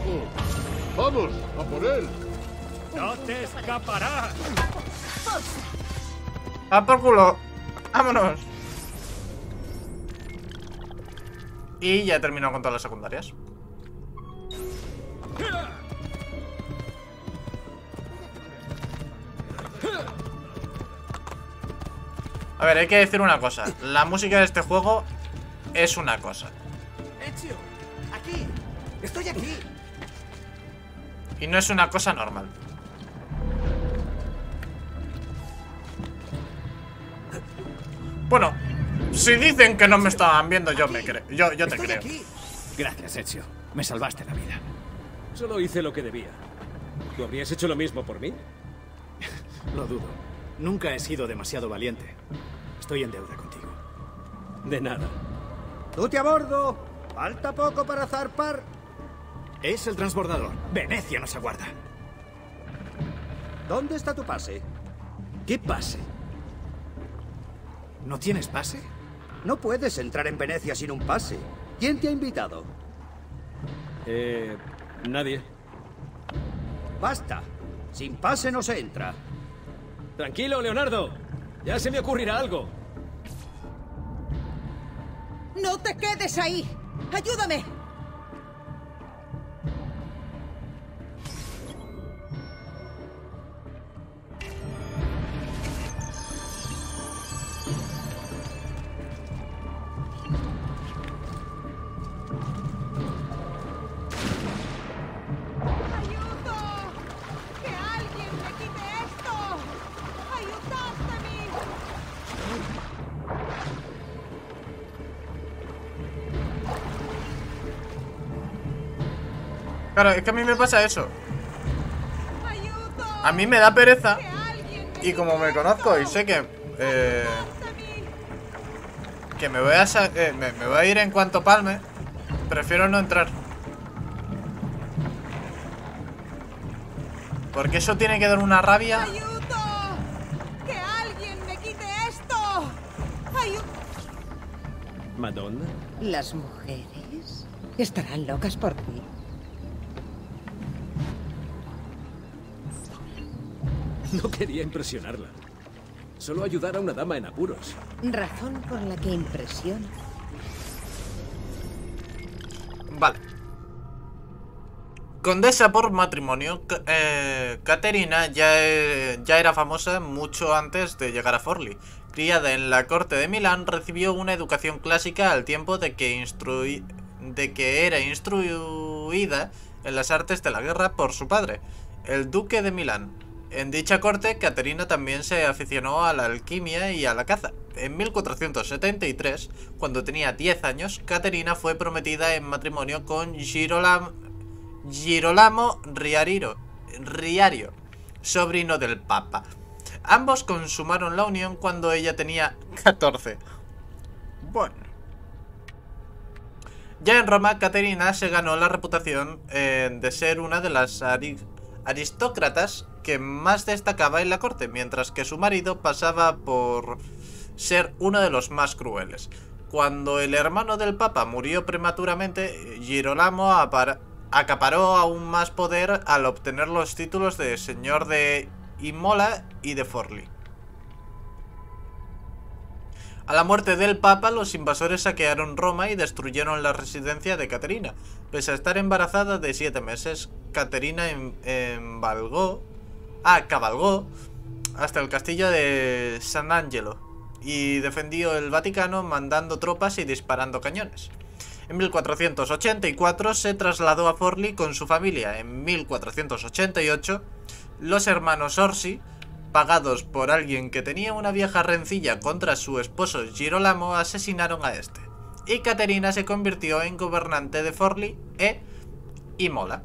abajo. ¡Vamos, a por él! ¡No te escaparás! ¡A por culo! ¡Vámonos! Y ya he terminado con todas las secundarias. A ver, hay que decir una cosa. La música de este juego es una cosa. Ezio, aquí. Estoy aquí. Y no es una cosa normal. Bueno, si dicen que no me estaban viendo, yo me creo. Yo te creo. Gracias, Ezio. Me salvaste la vida. Solo hice lo que debía. ¿Tú habrías hecho lo mismo por mí? Lo dudo. Nunca he sido demasiado valiente. Estoy en deuda contigo. De nada. ¡Tute a bordo! ¡Falta poco para zarpar! Es el transbordador. Venecia nos aguarda. ¿Dónde está tu pase? ¿Qué pase? ¿No tienes pase? No puedes entrar en Venecia sin un pase. ¿Quién te ha invitado? Nadie. Basta. Sin pase no se entra. Tranquilo, Leonardo. Ya se me ocurrirá algo. ¡No te quedes ahí! ¡Ayúdame! Claro, es que a mí me pasa eso. A mí me da pereza. Y como me conozco y sé que me voy a me voy a ir en cuanto palme, prefiero no entrar. Porque eso tiene que dar una rabia. ¡Que alguien me quite esto! ¿Madonna? Las mujeres estarán locas por ti. No quería impresionarla. Solo ayudar a una dama en apuros. Razón por la que impresiona. Vale. Condesa por matrimonio. Caterina ya era famosa mucho antes de llegar a Forlì. Criada en la corte de Milán, recibió una educación clásica al tiempo de que era instruida en las artes de la guerra por su padre, el duque de Milán. En dicha corte, Caterina también se aficionó a la alquimia y a la caza. En 1473, cuando tenía 10 años, Caterina fue prometida en matrimonio con Girolamo Riario, sobrino del Papa. Ambos consumaron la unión cuando ella tenía 14. Bueno. Ya en Roma, Caterina se ganó la reputación de ser una de las aristócratas que más destacaba en la corte, mientras que su marido pasaba por ser uno de los más crueles. Cuando el hermano del Papa murió prematuramente, Girolamo acaparó aún más poder al obtener los títulos de señor de Imola y de Forlì. A la muerte del Papa, los invasores saquearon Roma y destruyeron la residencia de Caterina. Pese a estar embarazada de 7 meses, Caterina cabalgó hasta el castillo de San Angelo y defendió el Vaticano mandando tropas y disparando cañones. En 1484 se trasladó a Forlì con su familia. En 1488, los hermanos Orsi, pagados por alguien que tenía una vieja rencilla contra su esposo Girolamo, asesinaron a este, y Caterina se convirtió en gobernante de Forlì e Imola.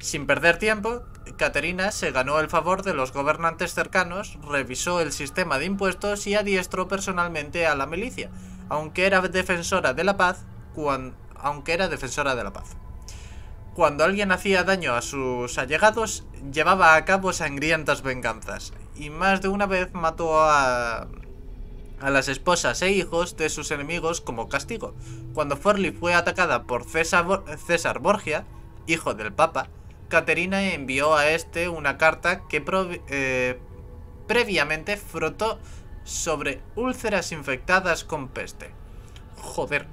Sin perder tiempo, Caterina se ganó el favor de los gobernantes cercanos, revisó el sistema de impuestos y adiestró personalmente a la milicia, aunque era defensora de la paz. Cuando alguien hacía daño a sus allegados, llevaba a cabo sangrientas venganzas, y más de una vez mató a las esposas e hijos de sus enemigos como castigo. Cuando Forlì fue atacada por César Borgia, hijo del Papa, Caterina envió a este una carta que previamente frotó sobre úlceras infectadas con peste. Joder.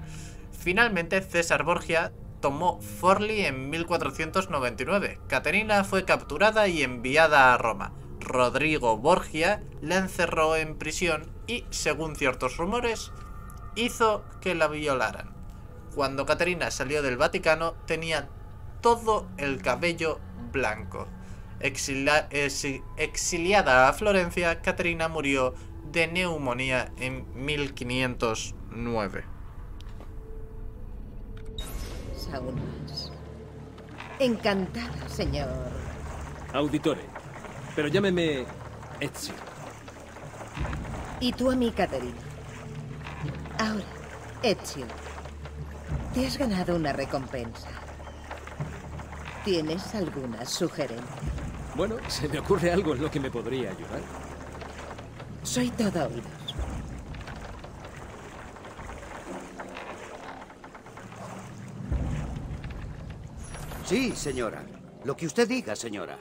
Finalmente, César Borgia tomó Forli en 1499. Caterina fue capturada y enviada a Roma. Rodrigo Borgia la encerró en prisión y, según ciertos rumores, hizo que la violaran. Cuando Caterina salió del Vaticano, tenía todo el cabello blanco. Exiliada a Florencia, Caterina murió de neumonía en 1509. Aún más. Encantada, señor. Auditore, pero llámeme Ezio. Y tú a mí, Caterina. Ahora, Ezio, te has ganado una recompensa. ¿Tienes alguna sugerencia? Bueno, se me ocurre algo en lo que me podría ayudar. Soy todo oído. Sí, señora. Lo que usted diga, señora.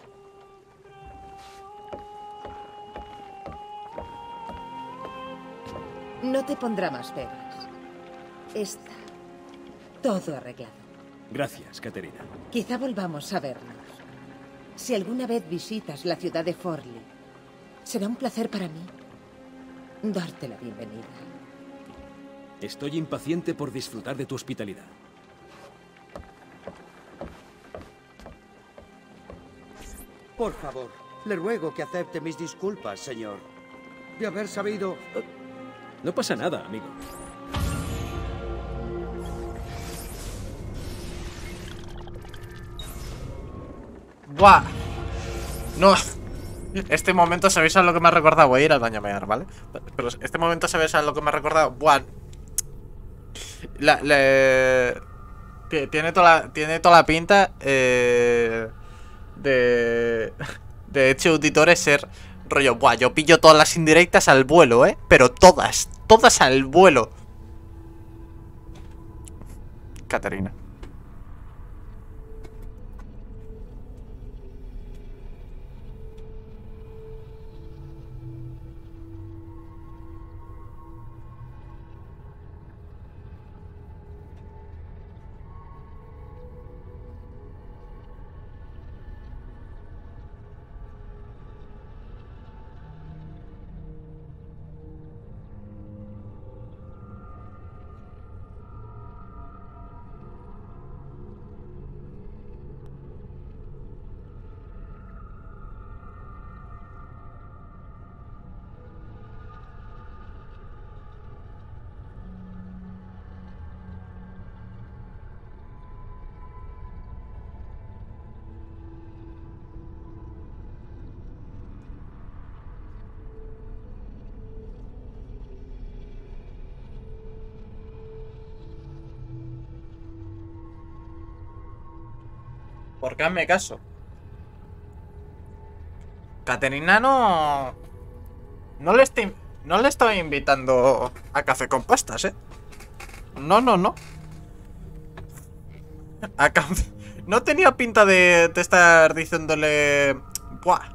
No te pondrá más pegas. Está todo arreglado. Gracias, Caterina. Quizá volvamos a vernos. Si alguna vez visitas la ciudad de Forli, será un placer para mí darte la bienvenida. Estoy impaciente por disfrutar de tu hospitalidad. Por favor, le ruego que acepte mis disculpas, señor. De haber sabido... No pasa nada, amigo. ¡Buah! No. Este momento, ¿sabéis a lo que me ha recordado? Voy a ir al baño a mear, ¿vale? Pero este momento, ¿sabéis a lo que me ha recordado? ¡Buah! Tiene toda la pinta... De hecho, auditores, ser rollo, buah, yo pillo todas las indirectas al vuelo, ¿eh? Pero todas al vuelo. Caterina. Porque hazme caso. Caterina no... No le estoy invitando a café con pastas, ¿eh? No. No tenía pinta de estar diciéndole... Buah,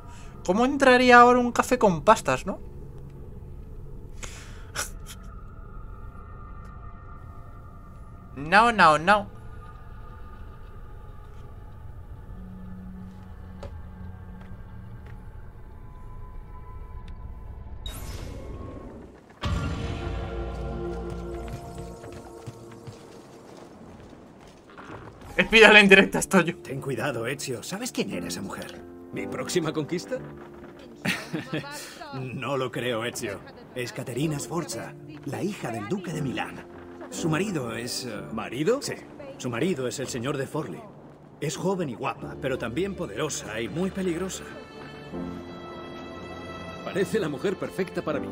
¿cómo entraría ahora un café con pastas, no? No. Pídala en directa, estoy yo. Ten cuidado, Ezio. ¿Sabes quién era esa mujer? ¿Mi próxima conquista? No lo creo, Ezio. Es Caterina Sforza, la hija del duque de Milán. Su marido es... ¿Marido? Sí. Su marido es el señor de Forli. Es joven y guapa, pero también poderosa y muy peligrosa. Parece la mujer perfecta para mí.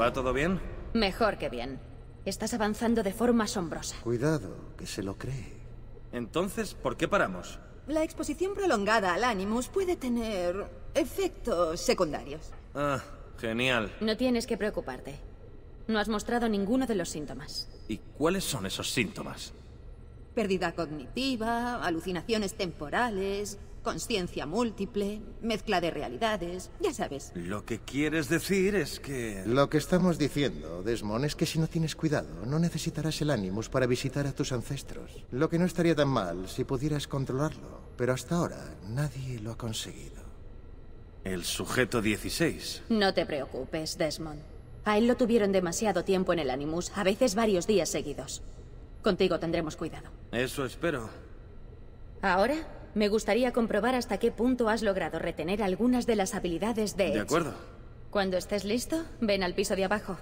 ¿Va todo bien? Mejor que bien. Estás avanzando de forma asombrosa. Cuidado, que se lo cree. Entonces, ¿por qué paramos? La exposición prolongada al Animus puede tener efectos secundarios. Ah, genial. No tienes que preocuparte. No has mostrado ninguno de los síntomas. ¿Y cuáles son esos síntomas? Pérdida cognitiva, alucinaciones temporales, consciencia múltiple, mezcla de realidades, ya sabes. Lo que quieres decir es que... Lo que estamos diciendo, Desmond, es que si no tienes cuidado, no necesitarás el Animus para visitar a tus ancestros. Lo que no estaría tan mal si pudieras controlarlo, pero hasta ahora nadie lo ha conseguido. El sujeto 16. No te preocupes, Desmond. A él lo tuvieron demasiado tiempo en el Animus, a veces varios días seguidos. Contigo tendremos cuidado. Eso espero. Ahora, me gustaría comprobar hasta qué punto has logrado retener algunas de las habilidades de... De acuerdo. Cuando estés listo, ven al piso de abajo.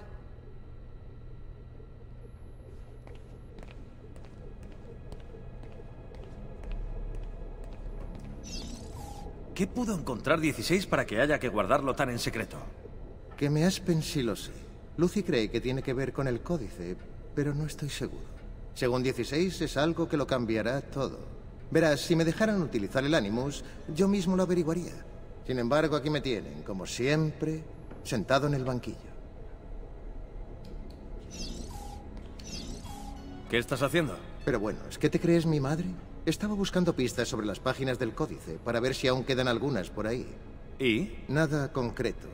¿Qué pudo encontrar 16 para que haya que guardarlo tan en secreto? Que me aspen si lo sé. Lucy cree que tiene que ver con el Códice, pero no estoy seguro. Según 16, es algo que lo cambiará todo. Verás, si me dejaran utilizar el Animus, yo mismo lo averiguaría. Sin embargo, aquí me tienen, como siempre, sentado en el banquillo. ¿Qué estás haciendo? Pero bueno, ¿es que te crees mi madre? Estaba buscando pistas sobre las páginas del Códice, para ver si aún quedan algunas por ahí. ¿Y? Nada concreto.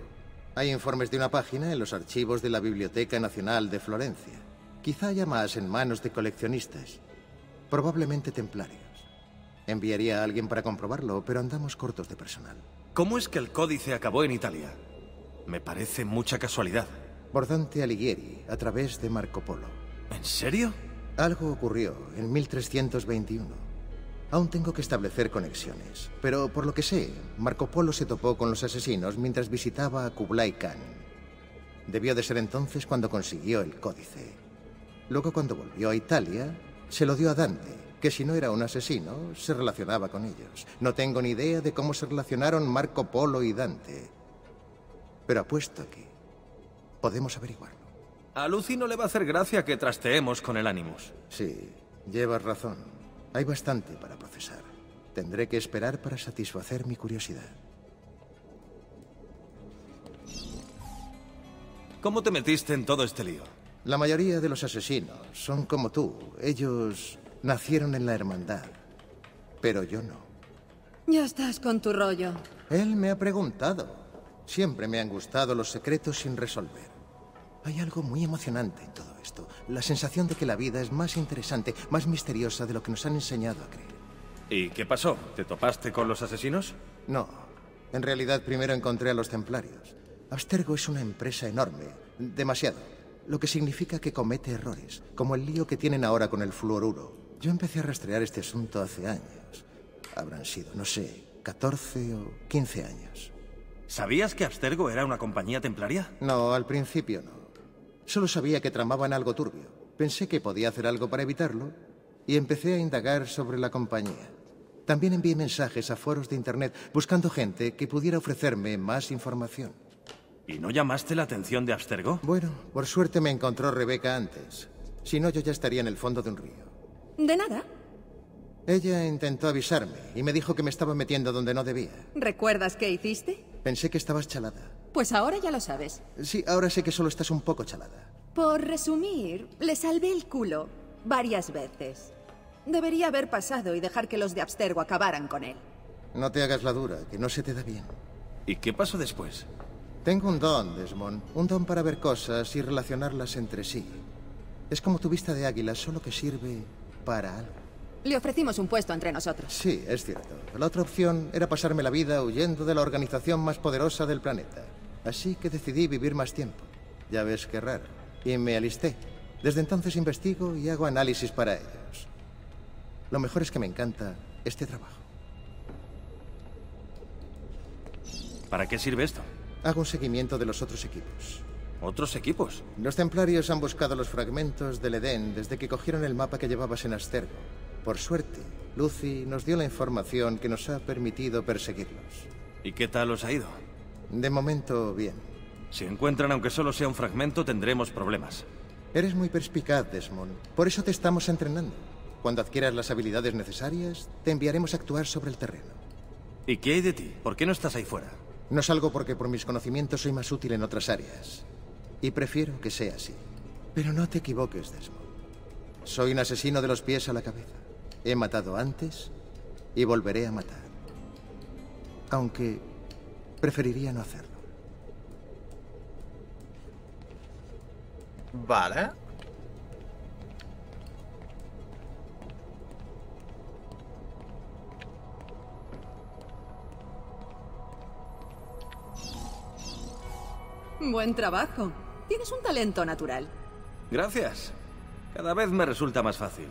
Hay informes de una página en los archivos de la Biblioteca Nacional de Florencia. Quizá haya más en manos de coleccionistas, probablemente templarios. Enviaría a alguien para comprobarlo, pero andamos cortos de personal. ¿Cómo es que el Códice acabó en Italia? Me parece mucha casualidad. Por Dante Alighieri, a través de Marco Polo. ¿En serio? Algo ocurrió en 1321. Aún tengo que establecer conexiones, pero por lo que sé, Marco Polo se topó con los asesinos mientras visitaba a Kublai Khan. Debió de ser entonces cuando consiguió el Códice. Luego, cuando volvió a Italia, se lo dio a Dante, que si no era un asesino, se relacionaba con ellos. No tengo ni idea de cómo se relacionaron Marco Polo y Dante, pero apuesto que podemos averiguarlo. A Lucy no le va a hacer gracia que trasteemos con el Animus. Sí, llevas razón. Hay bastante para procesar. Tendré que esperar para satisfacer mi curiosidad. ¿Cómo te metiste en todo este lío? La mayoría de los asesinos son como tú. Ellos... nacieron en la hermandad, pero yo no. Ya estás con tu rollo. Él me ha preguntado. Siempre me han gustado los secretos sin resolver. Hay algo muy emocionante en todo esto. La sensación de que la vida es más interesante, más misteriosa de lo que nos han enseñado a creer. ¿Y qué pasó? ¿Te topaste con los asesinos? No. En realidad, primero encontré a los templarios. Abstergo es una empresa enorme. Demasiado. Lo que significa que comete errores, como el lío que tienen ahora con el fluoruro. Yo empecé a rastrear este asunto hace años. Habrán sido, no sé, 14 o 15 años. ¿Sabías que Abstergo era una compañía templaria? No, al principio no. Solo sabía que tramaban algo turbio. Pensé que podía hacer algo para evitarlo y empecé a indagar sobre la compañía. También envié mensajes a foros de internet buscando gente que pudiera ofrecerme más información. ¿Y no llamaste la atención de Abstergo? Bueno, por suerte me encontró Rebecca antes. Si no, yo ya estaría en el fondo de un río. De nada. Ella intentó avisarme y me dijo que me estaba metiendo donde no debía. ¿Recuerdas qué hiciste? Pensé que estabas chalada. Pues ahora ya lo sabes. Sí, ahora sé que solo estás un poco chalada. Por resumir, le salvé el culo varias veces. Debería haber pasado y dejar que los de Abstergo acabaran con él. No te hagas la dura, que no se te da bien. ¿Y qué pasó después? Tengo un don, Desmond. Un don para ver cosas y relacionarlas entre sí. Es como tu vista de águila, solo que sirve... para algo. Le ofrecimos un puesto entre nosotros. Sí, es cierto. La otra opción era pasarme la vida huyendo de la organización más poderosa del planeta. Así que decidí vivir más tiempo. Ya ves qué raro. Y me alisté. Desde entonces investigo y hago análisis para ellos. Lo mejor es que me encanta este trabajo. ¿Para qué sirve esto? Hago un seguimiento de los otros equipos. ¿Otros equipos? Los templarios han buscado los fragmentos del Edén desde que cogieron el mapa que llevabas en Abstergo. Por suerte, Lucy nos dio la información que nos ha permitido perseguirlos. ¿Y qué tal os ha ido? De momento, bien. Si encuentran aunque solo sea un fragmento, tendremos problemas. Eres muy perspicaz, Desmond. Por eso te estamos entrenando. Cuando adquieras las habilidades necesarias, te enviaremos a actuar sobre el terreno. ¿Y qué hay de ti? ¿Por qué no estás ahí fuera? No salgo porque por mis conocimientos soy más útil en otras áreas. Y prefiero que sea así. Pero no te equivoques, Desmond. Soy un asesino de los pies a la cabeza. He matado antes y volveré a matar. Aunque preferiría no hacerlo. Vale. Buen trabajo. Tienes un talento natural. Gracias. Cada vez me resulta más fácil.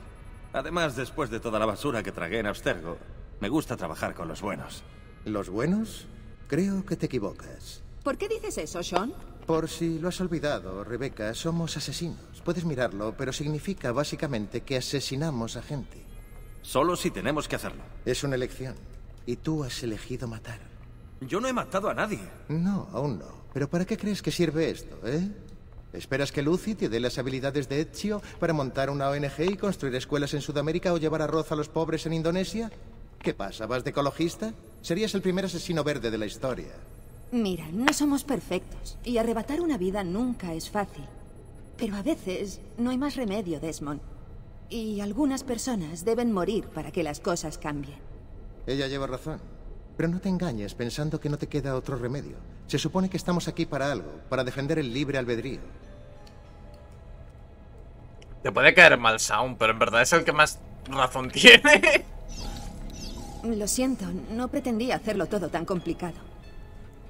Además, después de toda la basura que tragué en Abstergo, me gusta trabajar con los buenos. ¿Los buenos? Creo que te equivocas. ¿Por qué dices eso, Sean? Por si lo has olvidado, Rebecca, somos asesinos. Puedes mirarlo, pero significa básicamente que asesinamos a gente. Solo si tenemos que hacerlo. Es una elección. Y tú has elegido matar. Yo no he matado a nadie. No, aún no. ¿Pero para qué crees que sirve esto, eh? ¿Esperas que Lucy te dé las habilidades de Ezio para montar una ONG y construir escuelas en Sudamérica o llevar arroz a los pobres en Indonesia? ¿Qué pasa? ¿Vas de ecologista? Serías el primer asesino verde de la historia. Mira, no somos perfectos y arrebatar una vida nunca es fácil. Pero a veces no hay más remedio, Desmond. Y algunas personas deben morir para que las cosas cambien. Ella lleva razón. Pero no te engañes pensando que no te queda otro remedio. Se supone que estamos aquí para algo, para defender el libre albedrío. Te puede caer mal, Sean, pero en verdad es el que más razón tiene. Lo siento, no pretendía hacerlo todo tan complicado.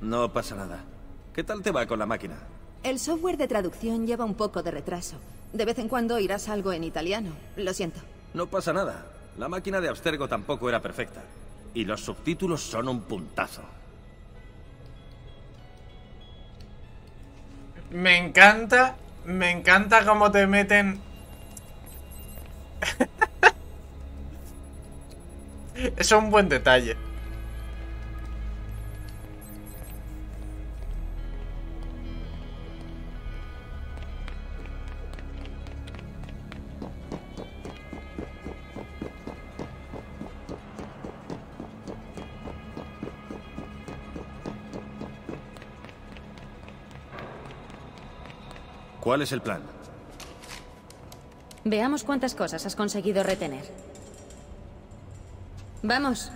No pasa nada. ¿Qué tal te va con la máquina? El software de traducción lleva un poco de retraso. De vez en cuando oirás algo en italiano. Lo siento. No pasa nada. La máquina de Abstergo tampoco era perfecta. Y los subtítulos son un puntazo. Me encanta cómo te meten... Es un buen detalle. ¿Cuál es el plan? Veamos cuántas cosas has conseguido retener. ¡Vamos!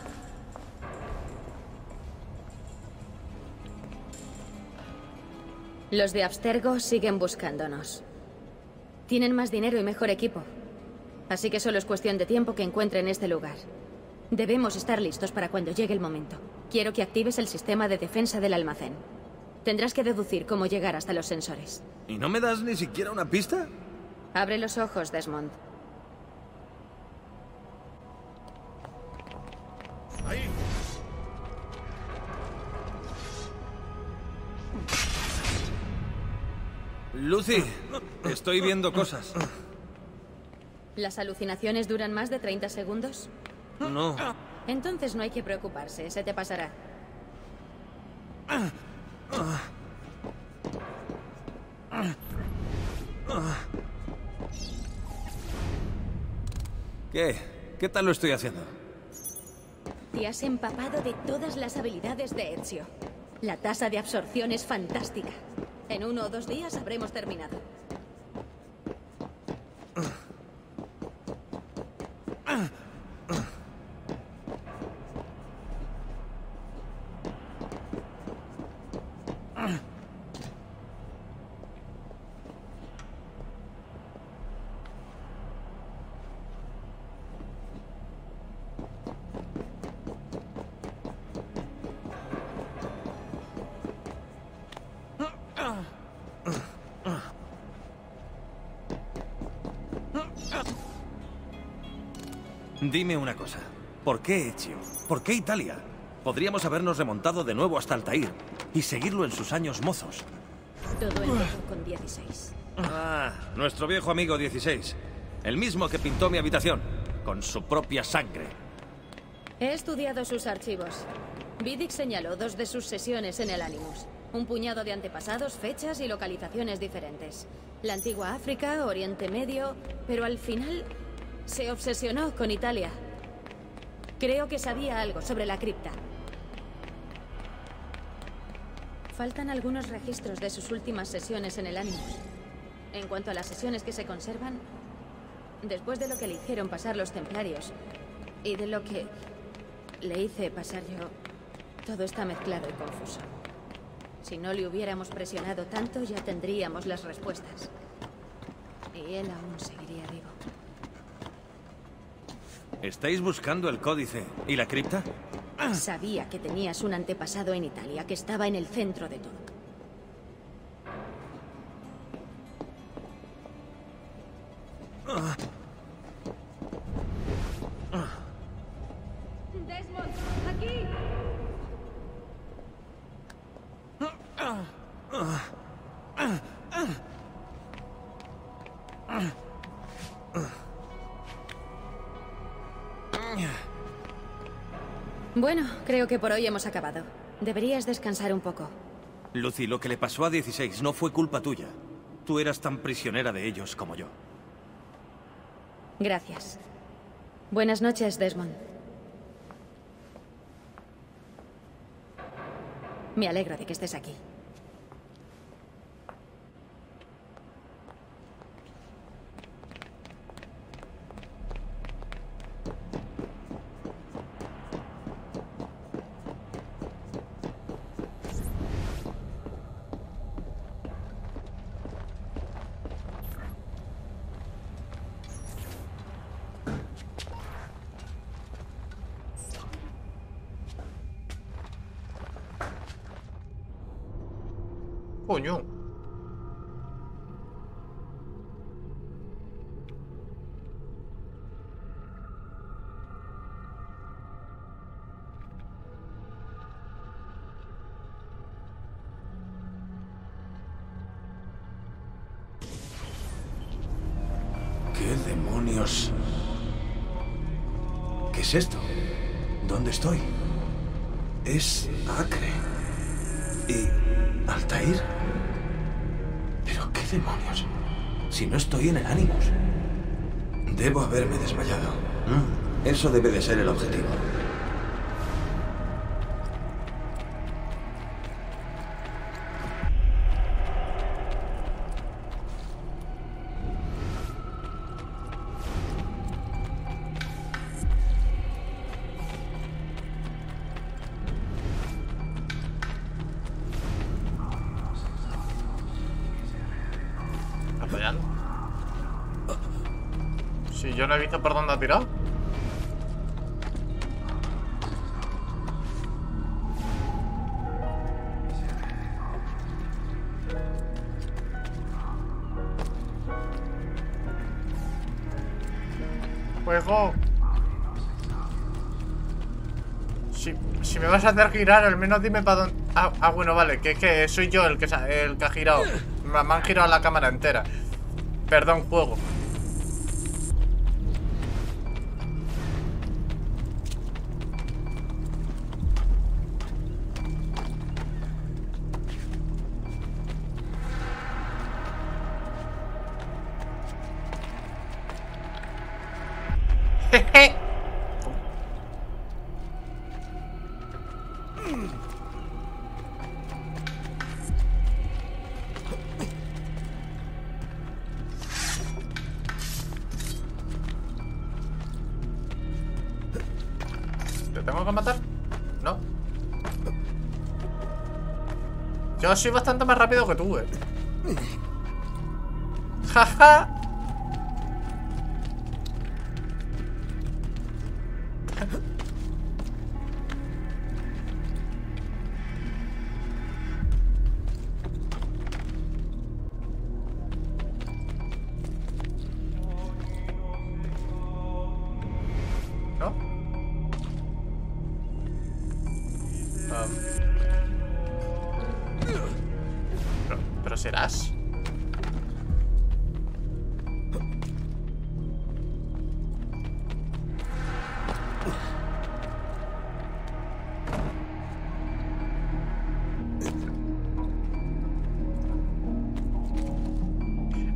Los de Abstergo siguen buscándonos. Tienen más dinero y mejor equipo. Así que solo es cuestión de tiempo que encuentren este lugar. Debemos estar listos para cuando llegue el momento. Quiero que actives el sistema de defensa del almacén. Tendrás que deducir cómo llegar hasta los sensores. ¿Y no me das ni siquiera una pista? Abre los ojos, Desmond. Ahí. Lucy, estoy viendo cosas. ¿Las alucinaciones duran más de 30 segundos? No. Entonces no hay que preocuparse, se te pasará. ¿Qué? ¿Qué tal lo estoy haciendo? Te has empapado de todas las habilidades de Ezio. La tasa de absorción es fantástica. En 1 o 2 días habremos terminado. Dime una cosa, ¿por qué Ezio? ¿Por qué Italia? Podríamos habernos remontado de nuevo hasta Altair y seguirlo en sus años mozos. Todo empezó con 16. Ah, nuestro viejo amigo 16. El mismo que pintó mi habitación, con su propia sangre. He estudiado sus archivos. Vidic señaló 2 de sus sesiones en el Animus. Un puñado de antepasados, fechas y localizaciones diferentes. La antigua África, Oriente Medio, pero al final... Se obsesionó con Italia. Creo que sabía algo sobre la cripta. Faltan algunos registros de sus últimas sesiones en el Animus. En cuanto a las sesiones que se conservan, después de lo que le hicieron pasar los templarios y de lo que le hice pasar yo, todo está mezclado y confuso. Si no le hubiéramos presionado tanto, ya tendríamos las respuestas. Y él aún seguiría vivo. ¿Estáis buscando el Códice y la cripta? Sabía que tenías un antepasado en Italia, que estaba en el centro de todo. Desmond, aquí. Bueno, creo que por hoy hemos acabado. Deberías descansar un poco. Lucy, lo que le pasó a 16 no fue culpa tuya. Tú eras tan prisionera de ellos como yo. Gracias. Buenas noches, Desmond. Me alegro de que estés aquí. Coño. ¿Qué demonios? ¿Qué es esto? ¿Dónde estoy? Es Acre. ¿Y Altair? Demonios, si no estoy en el Animus. Debo haberme desmayado. Eso debe de ser el objetivo. ¿No he visto por dónde ha tirado? ¡Juego! Si me vas a hacer girar, al menos dime para dónde... Ah, bueno, vale, que es que soy yo el que ha girado. Me han girado la cámara entera. Perdón, juego. Yo soy bastante más rápido que tú, Jaja.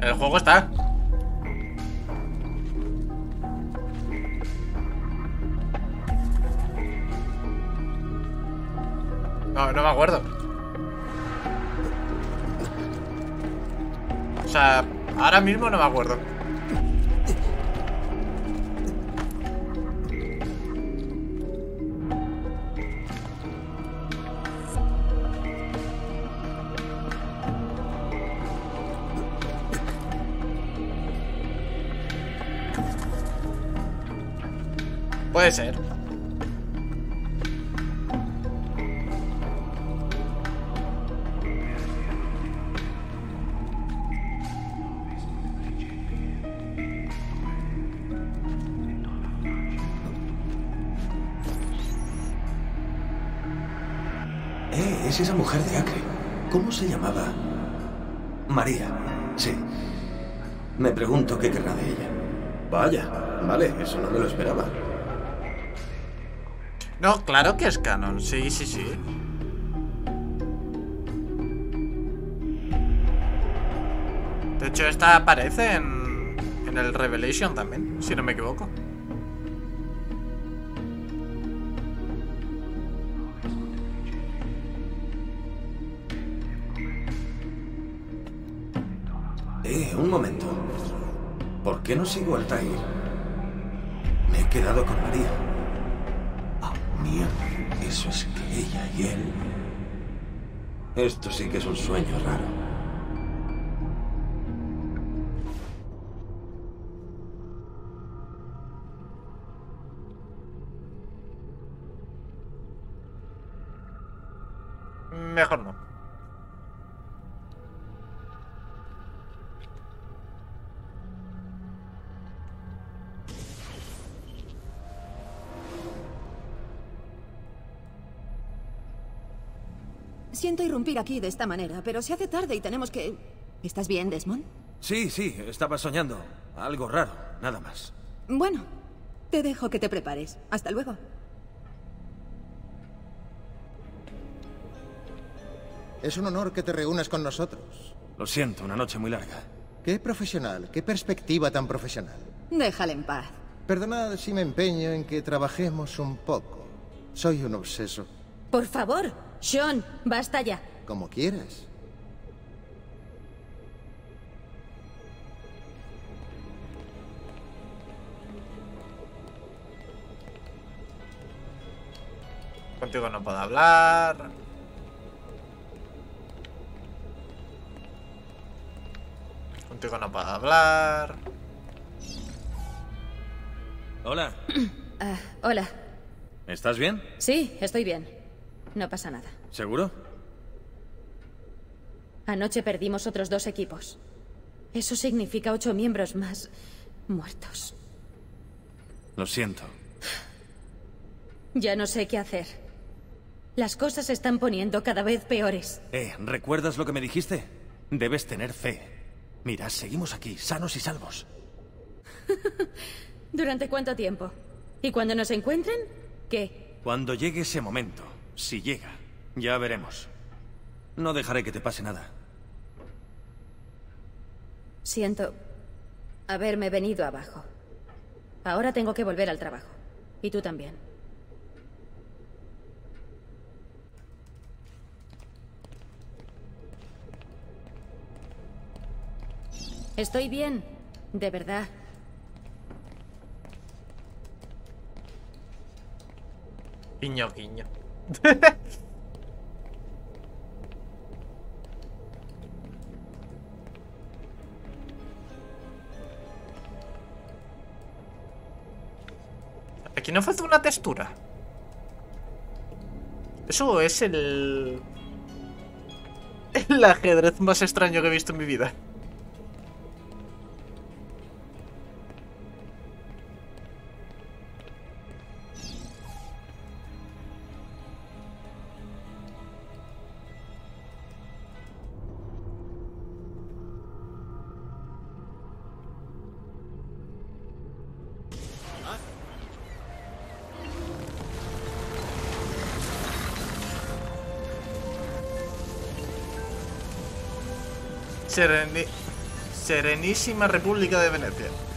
El juego está. No me acuerdo. O sea, ahora mismo no me acuerdo. Puede ser. Es esa mujer de Acre. ¿Cómo se llamaba? María. Sí. Me pregunto qué querrá de ella. Vaya, vale, eso no me lo esperaba. No, claro que es canon, sí, sí, sí. De hecho, esta aparece en el Revelation también, si no me equivoco. Un momento. ¿Por qué no sigo Altair? Me he quedado con María. Mierda, eso es que ella y él... Esto sí que es un sueño raro. Mejor no. Siento irrumpir aquí de esta manera, pero se hace tarde y tenemos que... ¿Estás bien, Desmond? Sí, sí, estaba soñando. Algo raro, nada más. Bueno, te dejo que te prepares. Hasta luego. Es un honor que te reúnas con nosotros. Lo siento, una noche muy larga. Qué profesional, qué perspectiva tan profesional. Déjale en paz. Perdonad si me empeño en que trabajemos un poco. Soy un obseso. Por favor... Sean, basta ya. Como quieras. Contigo no puedo hablar. Contigo no puedo hablar. Hola. Hola. ¿Estás bien? Sí, estoy bien. No pasa nada. ¿Seguro? Anoche perdimos otros 2 equipos. Eso significa 8 miembros más muertos. Lo siento. Ya no sé qué hacer. Las cosas se están poniendo cada vez peores. ¿Recuerdas lo que me dijiste? Debes tener fe. Mira, seguimos aquí, sanos y salvos. ¿Durante cuánto tiempo? ¿Y cuando nos encuentren? ¿Qué? Cuando llegue ese momento. Si llega, ya veremos. No dejaré que te pase nada. Siento haberme venido abajo. Ahora tengo que volver al trabajo. Y tú también. Estoy bien, de verdad. Guiño, guiño. Aquí no falta una textura. Eso es el ajedrez más extraño que he visto en mi vida. Serenísima República de Venecia.